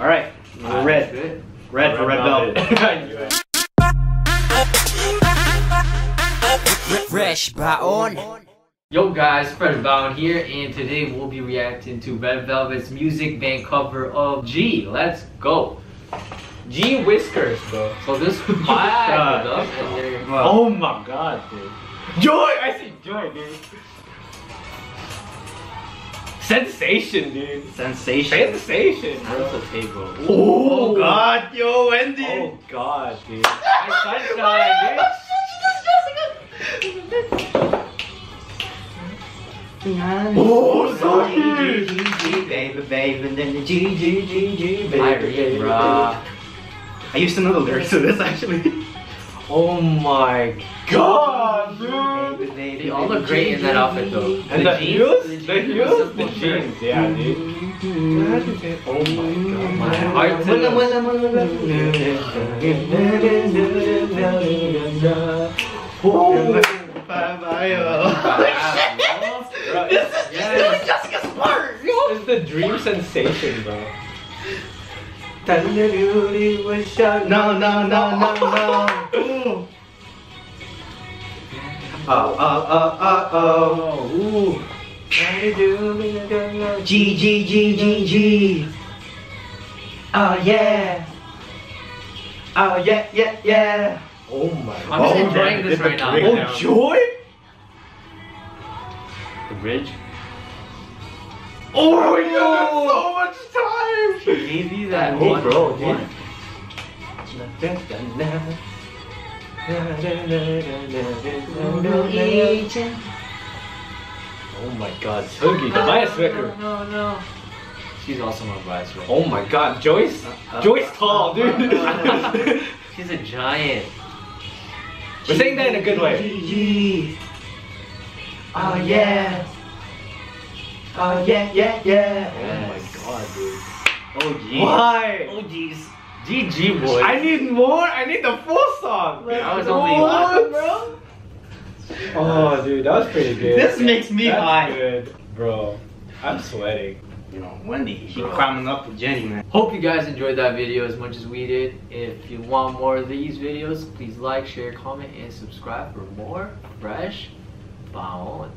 All right, red. Good. Red for Red Velvet. Fresh Baon. Yo guys, Fresh Baon here, and today we'll be reacting to Red Velvet's Music Bank cover of GEE. Let's go. GEE Whiskers, bro. So this was up and they're... Oh my god, dude. Joy! I said Joy, dude. Sensation, dude. Sensation. Sensation, bro. That's a table. Oh god, yo, Wendy. Oh god, dude. I Oh, sorry! GG, baby, baby, and then the GG, baby, bruh. I used to know the lyrics to this, actually. Oh my god, dude! They all look great in that outfit, though. And the heels? The jeans, yeah, dude. Oh my god, my heart to... This is Jessica's part! It's the dream sensation, bro. No. Oh. G. Oh yeah. Oh yeah. Oh my god. I'm just enjoying this right now. Oh, Joy? The bridge. Oh my god, that's so much time! She gave you that one. Bro, dude. Oh my god, Sugi, the bias wrecker. No. She's also my bias wrecker. Oh my god, Joyce? Joyce tall, dude. She's a giant. We're saying that in a good way. Oh yeah. Oh yeah. Oh my god, dude. Oh jeez. Why? Oh jeez. GG boy. I need more. I need the full song. Like, I was only one, bro. Oh dude, that was pretty good. This makes me high. Good, bro. I'm sweating. You know, Wendy, she climbing up with Jenny, man. Hope you guys enjoyed that video as much as we did. If you want more of these videos, please like, share, comment, and subscribe for more Fresh Baon.